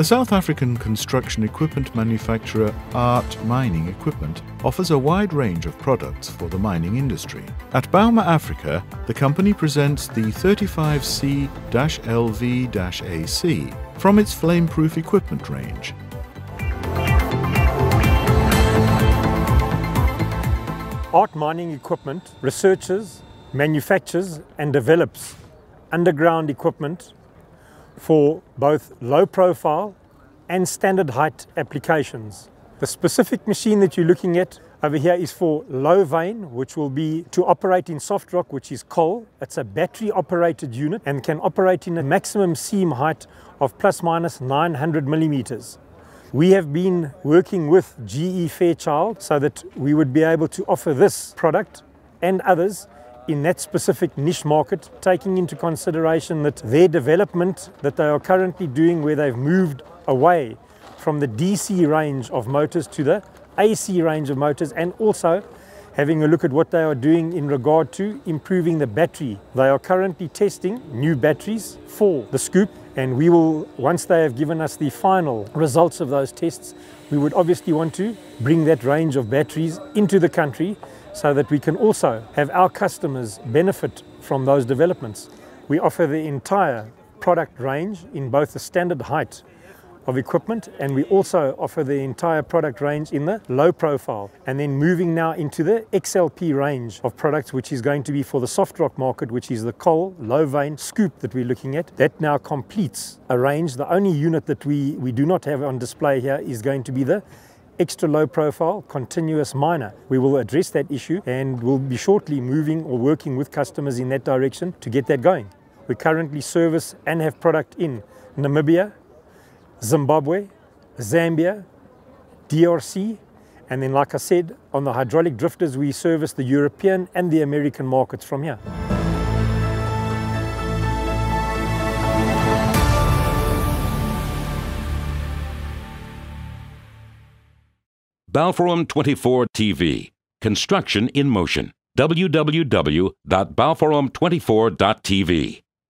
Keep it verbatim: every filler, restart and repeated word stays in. The South African construction equipment manufacturer A A R D Mining Equipment offers a wide range of products for the mining industry. At bauma Africa, the company presents the thirty-five C L V A C from its flameproof equipment range. A A R D Mining Equipment researches, manufactures and develops underground equipment for both low profile and standard height applications. The specific machine that you're looking at over here is for low vein, which will be to operate in soft rock, which is coal. It's a battery operated unit and can operate in a maximum seam height of plus minus nine hundred millimeters. We have been working with G E Fairchild so that we would be able to offer this product and others in that specific niche market, taking into consideration that their development that they are currently doing, where they've moved away from the D C range of motors to the A C range of motors, and also having a look at what they are doing in regard to improving the battery. They are currently testing new batteries for the scoop, and we will, once they have given us the final results of those tests, we would obviously want to bring that range of batteries into the country so that we can also have our customers benefit from those developments. We offer the entire product range in both the standard height of equipment, and we also offer the entire product range in the low profile, and then moving now into the X L P range of products, which is going to be for the soft rock market, which is the coal low vein scoop that we're looking at. That now completes a range. The only unit that we we do not have on display here is going to be the extra low profile continuous miner. We will address that issue and we'll be shortly moving or working with customers in that direction to get that going. We currently service and have product in Namibia, Zimbabwe, Zambia, D R C, and then, like I said, on the hydraulic drifters we service the European and the American markets from here. Bauforum twenty-four T V, construction in motion. w w w dot bauforum twenty-four dot t v